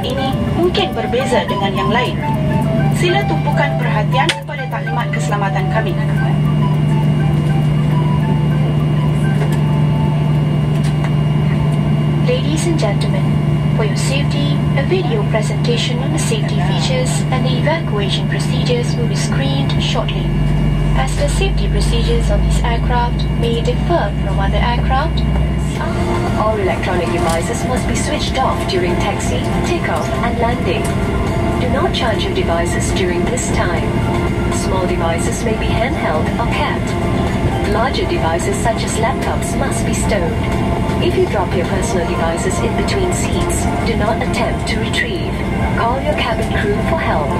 pendapat ini mungkin berbeza dengan yang lain. Sila tumpukan perhatian kepada taklimat keselamatan kami. Ladies and gentlemen, for your safety, a video presentation on the safety features and the evacuation procedures will be screened shortly, as the safety procedures on this aircraft may differ from other aircraft. All electronic devices must be switched off during taxi, takeoff and landing. Do not charge your devices during this time. Small devices may be handheld or kept. Larger devices such as laptops must be stowed. If you drop your personal devices in between seats, do not attempt to retrieve. Call your cabin crew for help.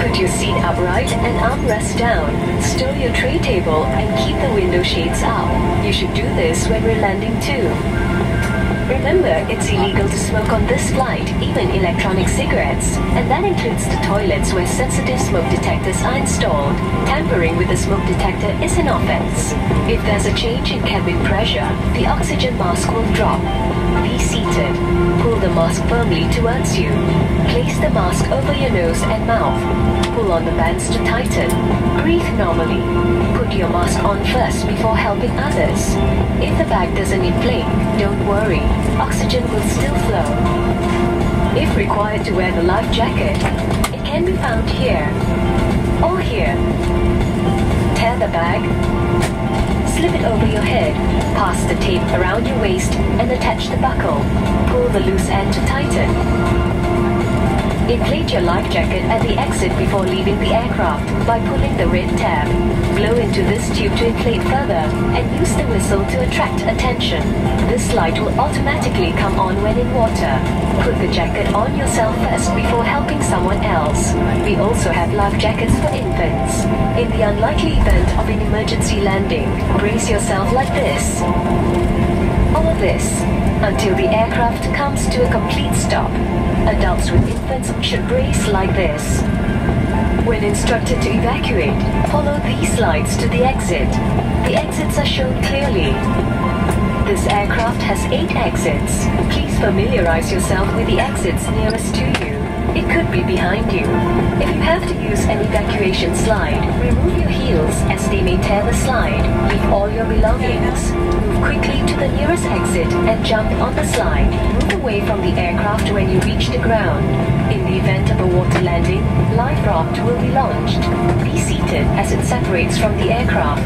Put your seat upright and armrest down. Stow your tray table and keep the window shades up. You should do this when we're landing too. Remember, it's illegal to smoke on this flight, even electronic cigarettes. And that includes the toilets where sensitive smoke detectors are installed. Tampering with a smoke detector is an offense. If there's a change in cabin pressure, the oxygen mask will drop. Be seated. Pull the mask firmly towards you. Place the mask over your nose and mouth. Pull on the bands to tighten. Breathe normally. Put your mask on first before helping others. If the bag doesn't inflate, don't worry. Oxygen will still flow. If required to wear the life jacket, it can be found here or here. Tear the bag. Slip it over your head, pass the tape around your waist and attach the buckle. Pull the loose end to tighten. Inflate your life jacket at the exit before leaving the aircraft by pulling the red tab. Blow into this tube to inflate further and use the whistle to attract attention. This light will automatically come on when in water. Put the jacket on yourself first before helping someone else. We also have life jackets for infants. In the unlikely event of an emergency landing, brace yourself like this, or this, until the aircraft comes to a complete stop. Adults with infants should brace like this. When instructed to evacuate, follow these slides to the exit. The exits are shown clearly. This aircraft has 8 exits. Please familiarize yourself with the exits nearest to you. It could be behind you. If you have to use an evacuation slide, remove your heels as they may tear the slide. Leave all your belongings. Move quickly to the nearest exit and jump on the slide. Move away from the aircraft when you reach the ground. In the event of a water landing, life raft will be launched. Be seated as it separates from the aircraft.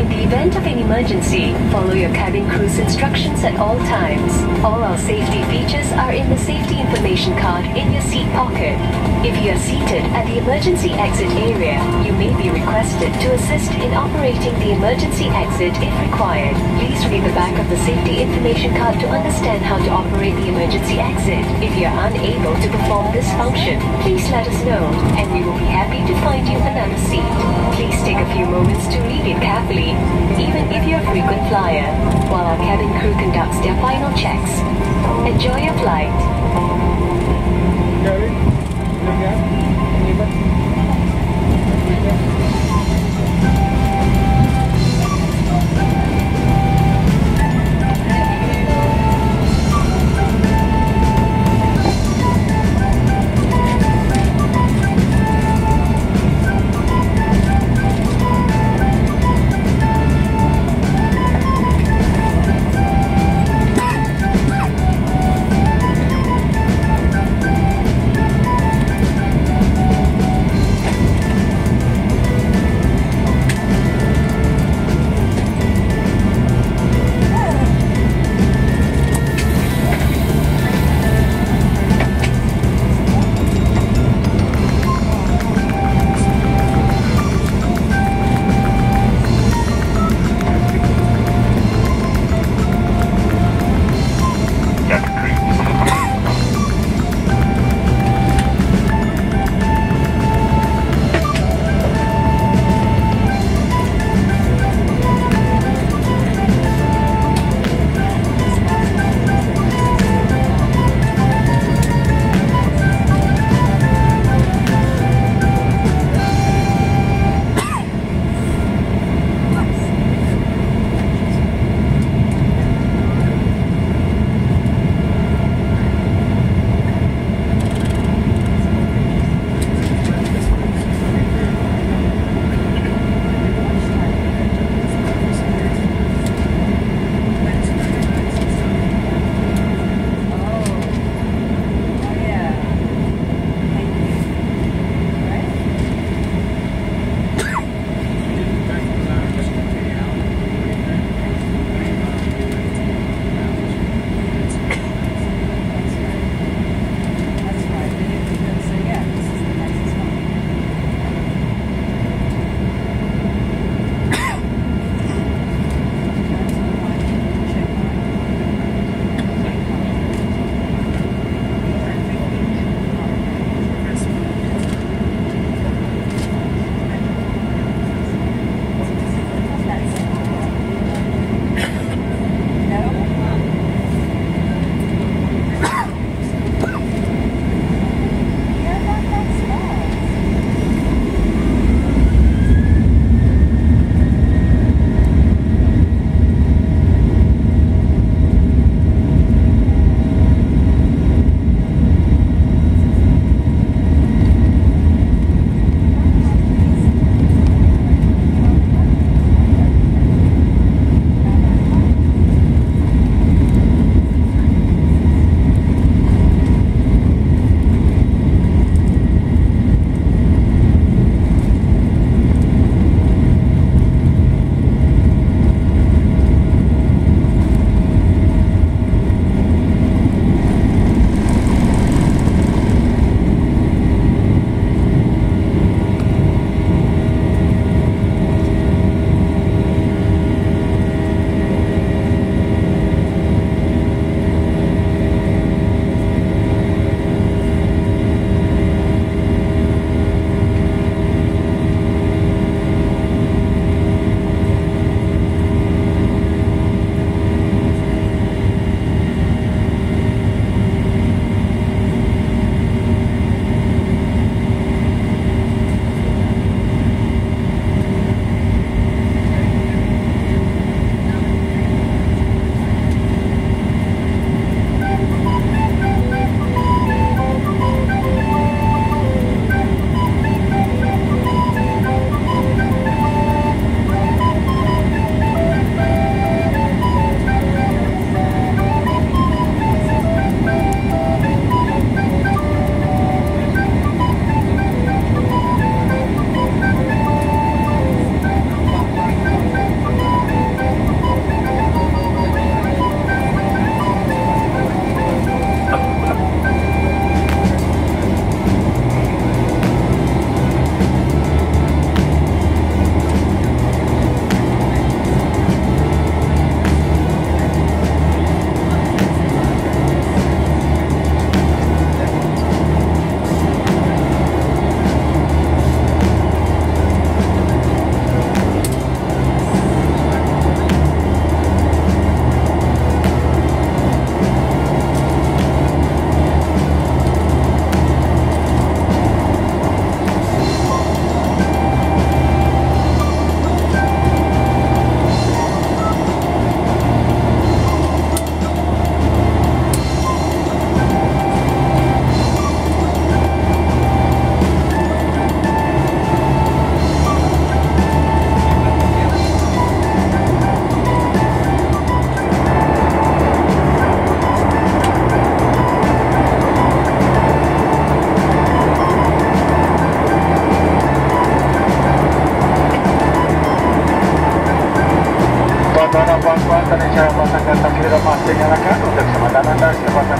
In the event of an emergency, follow your cabin crew's instructions at all times. All our safety features are in the safety information card in your seat pocket. If you are seated at the emergency exit area, you may be requested to assist in operating the emergency exit if required. Please read the back of the safety information card to understand how to operate the emergency exit. If you are unable to perform this function, please let us know and we will be happy to find you another seat. Please take a few moments to read it carefully, even if you're a frequent flyer, while our cabin crew conducts their final checks. Enjoy your flight.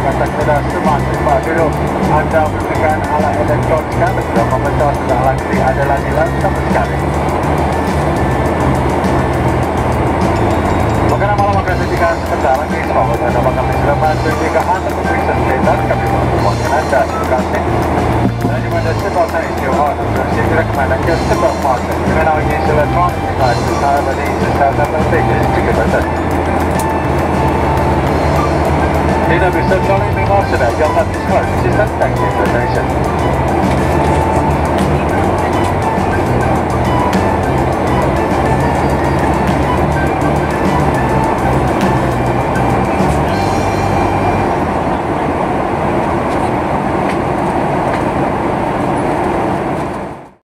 katakanlah semasa dulu anda menggunakan alat elektron sekarang sudah memecah, sudah alat ini adalah nilai sama sekali. Makanan malam akan diberikan sebentar lagi sebab anda akan diselamat diberikan antar pemeriksaan sebentar kami mohon anda terima kasih. Jadi pada sebab saya jawab segera kemana ke sebab makan kerana ini elektron kita sudah beri sesuatu penting jika betul. Data research only may also have your left discard resistance active protection.